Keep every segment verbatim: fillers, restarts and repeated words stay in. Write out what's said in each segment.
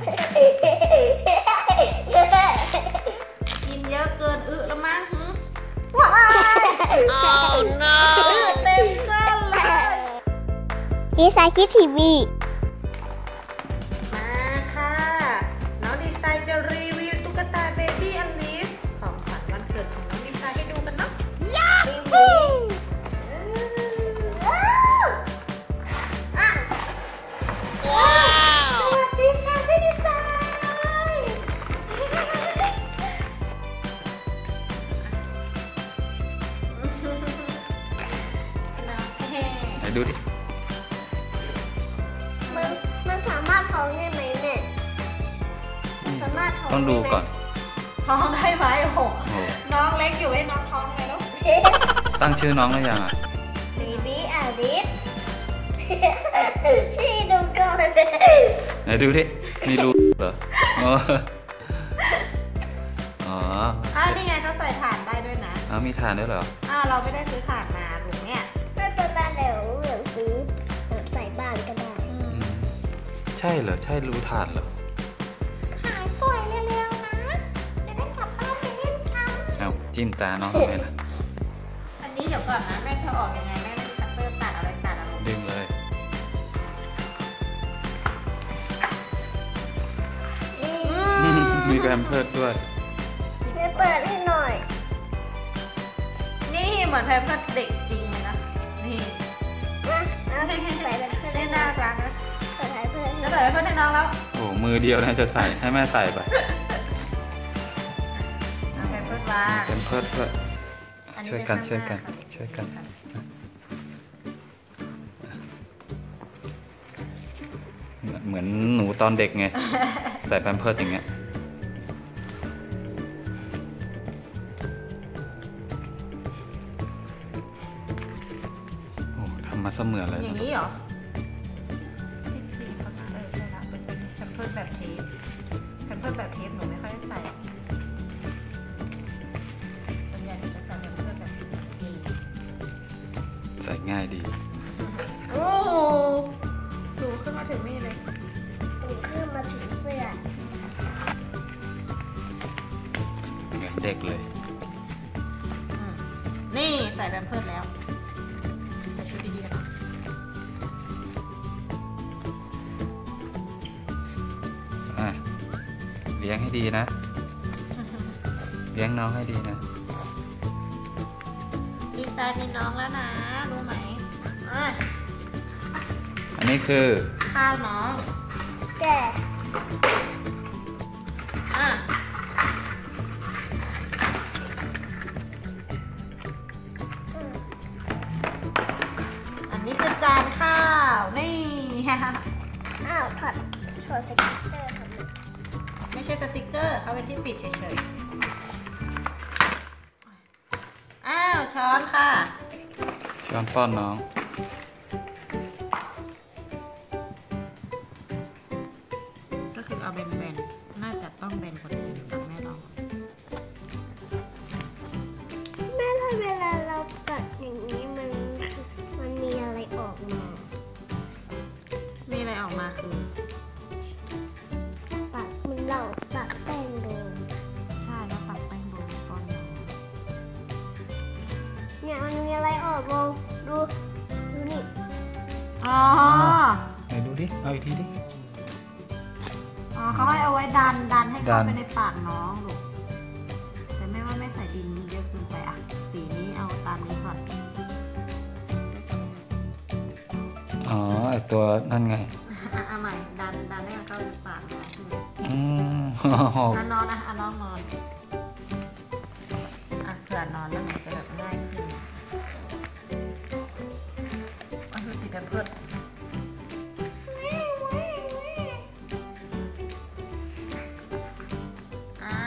กินเยอะเกินอึแล้วมั้งว้ายอึเต็มก้นเลยดีไซน์คลิปทีวีมาค่ะน้องดีไซน์จะรีวิวตุ๊กตาเบบี้อลิซของขวัญวันเกิดของน้องดีไซน์ให้ดูกันเนาะดูดิมันมันสามารถท้องได้ไหมเนี่ยสามารถท้องต้องดูก่อนท้องได้ไหมโอ้น้องเล็กอยู่ให้น้องท้องเลยลูกตั้งชื่อน้องหรือยังอ่ะบีบีอลิซชื่อดูก่อนไหนดูดิมีรูเหรออ๋ออ๋ออ้าวนี่ไงเขาใส่ถ่านได้ด้วยนะอ้าวมีถ่านด้วยเหรออ้าวเราไม่ได้ซื้อถ่านมาลูกเนี่ยใช่เหรอใช่รู้ทานเหรอหายป่วยเร็วๆนะจะได้กลับบ้านไปเล่นกันเอาจิ้มตาน้องทำไมล่ะอันนี้เดี๋ยวก่อนนะแม่เธอออกยังไงแม่ไม่ตัดเติมตัดอะไรตัดอะไรดึงเลยมีแพมเพิร์สด้วยแม่เปิดให้หน่อยนี่เหมือนแพมเพิร์สเด็กจริงเลยนะนี่ใส่แบบได้น่ารักนะจะใส่ให้เพื่อนให้น้องแล้วโอ้มือเดียวนะจะใส่ให้แม่ใส่ไปเอาแพมเพิร์สวางแพมเพิร์สเพื่อช่วยกันช่วยกันช่วยกันเหมือนหนูตอนเด็กไงใส่แพมเพิร์สอย่างเงี้ยโอ้ทำมาเสมือนเลยอย่างนี้เหรอแบบเทปแพมเพิร์สแบบเทปหนูไม่ค่อยได้ใส่ส่วนใหญ่หนูจะใส่แพมเพิร์สแบบนี้ใส่ง่ายดีโอ้โหสูงขึ้นมาถึงนี่เลยสูงขึ้นมาถึงเสื้อเหมือนเด็กเลยนี่ใส่แพมเพิร์สแล้วจะชุดดีๆนะเลี้ยงให้ดีนะเลี้ยงน้องให้ดีนะดีไซน์มีน้องแล้วนะรู้ไหมอันนี้คือข้าวน้องแกะอ่ะอันนี้คือจานข้าวนี่อ้าวถอดโชว์สติ๊กเกอร์ไม่ใช่สติกเกอร์เขาเป็นที่ปิดเฉยๆอ้าวช้อนค่ะช้อนป้อนน้องก็คือเอาแบนๆน่าจะต้องแบนกว่านี้นะแม่ลองแม่ถ้าเวลาเราตัดอย่างนี้มันมันมีอะไรออกมามีอะไรออกมาคือเราตักแป้งโดนใช่แล้วตักแป้งโดนก้อนเนี่ยมันมีอะไรออกมาดูดูนี่อ๋อไหนดูดิเอาอีกทีดิอ๋อเขาให้เอาไว้ดันดันให้เข้าไปในปากน้องลูกแต่ไม่ว่าไม่ใส่ดินเยอะเกินไปอ่ะสีนี้เอาตามนี้ก่อนอ๋อไอตัวนั่นไงเอาใหม่ดันดันให้มันเข้าในปากอืมอ่ะนอนนะอ่ะน้องนอนอ่ะเผื่อนอนแล้วมันจะแบบง่ายขึ้นก็คือติดกันเพิ่มอ่า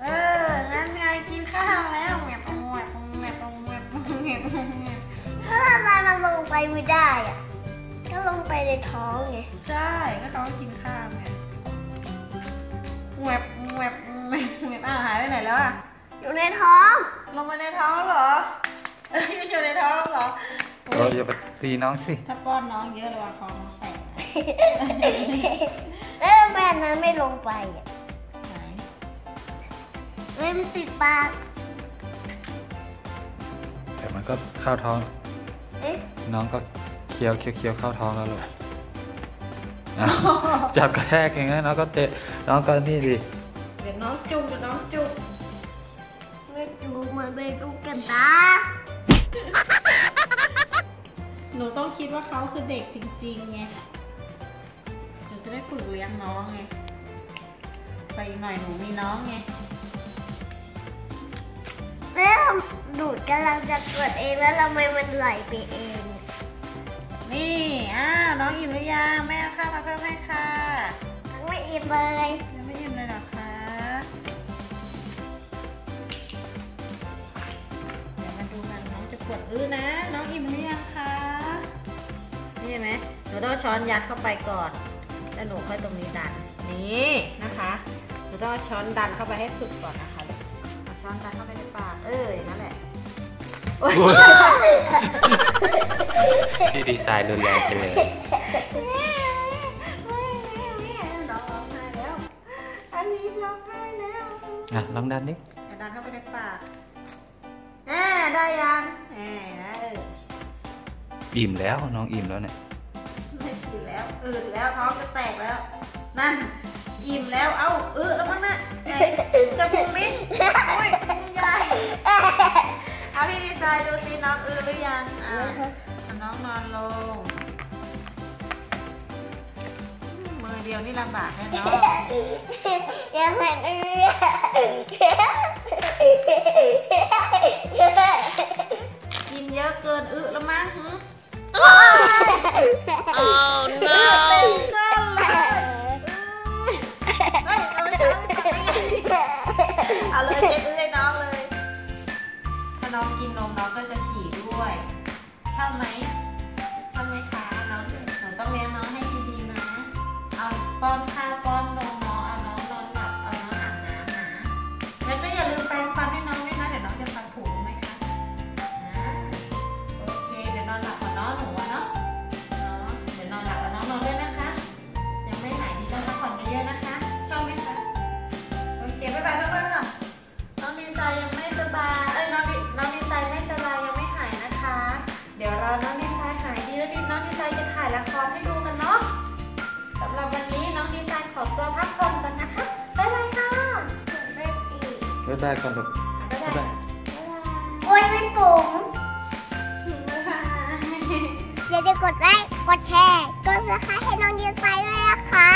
เอองั้นไงกินข้าวแล้วแงบงวยแงบงวยแงบงวยถ้าอะไรมันลงไปไม่ได้อ่ะก็ลงไปในท้องไงใช่ก็เขากินข้าวไงแวบแวบแวบอ้าวหายไปไหนแล้วอ่ะอยู่ในท้องลงมาในท้องเหรออยู่ในท้องเหรอเราอย่าไปตีน้องสิถ้าป้อนน้องเยอะระวังท้องแตก นั้นไม่ลงไปอ่ะไหนมันติดปากแต่มันก็เข้าท้องเอ๊ะน้องก็เคี้ยวเคี้ยวเคี้ยวเข้าท้องแล้วลูกจับกระแทกอย่างนั้นน้องก็เตะน้องก็นี่ดิเดี๋ยวน้องจุกเดี๋ยวน้องจุกไม่จุกมันเป็นลูกกันตาหนูต้องคิดว่าเขาคือเด็กจริงๆไงหนูจะได้ฝึกเลี้ยงน้องไงไปหน่อยหนูมีน้องไงแล้วดูดกำลังจะเกิดเองแล้วทำไมมันไหลไปเองนี่อ้าวน้องอิ่มหรือยังแม่ข้าวมาเพิ่มให้ค่ะยังไม่อิ่มเลยยังไม่อิ่มเลยหรอคะเดี๋ยวมาดูกันน้องจะปวดอื้อนะน้องอิ่มหรือยังคะนี่ไหมหนูต้องช้อนยัดเข้าไปก่อนแล้วหนูค่อยตรงนี้ดันนี่นะคะหนูต้องช้อนดันเข้าไปให้สุดก่อนนะคะช้อนดันเข้าไปในปากเอออย่างนั้นแหละที่ดีไซน์รุนแรงจังเลยร้องไห้แล้วอันนี้ร้องไห้แล้วอ่ะลองดันดิดันเข้าไปในปากเออได้ยังเอออิ่มแล้วน้องอิ่มแล้วเนี่ยไม่อิ่มแล้วอืดแล้วท้องจะแตกแล้วนั่นอิ่มแล้วเอ้าอืดแล้วมั้งนะจะบุกมิ้นอุ้ยใหญ่เอาพี่ดีไซน์ดูสิน้องอืดหรือยังอ่ะน้องนอนลงมือเดียวนี่ลำบากแน่นอนยังเหมือนอืดกินเยอะเกินอืดแล้วมั้งโอ้โหเอาเลยเช็ดเอื้อยน้องเลยถ้าน้องกินนมน้องก็จะฉี่ด้วยชอบไหมชอบไหมคะน้องหนูต้องเลี้ยงน้องให้ดีๆนะเอาป้อนข้าวป้อนนมน้องเอาน้องนอนหลับเอาน้องอาบน้ำนะแล้วก็อย่าลืมแปรงฟันให้น้องด้วยนะเดี๋ยวน้องจะฟันผุรู้ไหมคะโอเคเดี๋ยวนอนหลับกับน้องหนูเนาะเดี๋ยวนอนหลับกับน้องนอนด้วยนะคะยังไม่หายดีต้องพักผ่อนเยอะๆนะคะชอบไหมคะเดี๋ยวไปไปเพื่อนๆก่อนน้องดีไซน์ยังไม่สบายเอ้ยน้องดีน้องดีไซน์ไม่สบายยังไม่หายนะคะเดี๋ยวเราน้องดีไซน์หายดีแล้วดิน้องดีไซน์จะถ่ายละครให้ดูกันเนาะสำหรับวันนี้น้องดีไซน์ขอตัวพักผ่อนก่อนนะคะบ๊ายบายค่ะบ๊ายบายบ๊ายบายก่อนลูกบ๊ายบายโอ๊ยเป็นปุ๋มบ๊ายบายอย่าลืมกดไลค์กดแชร์กดซับสไครบ์ให้น้องดีไซน์ด้วยนะคะ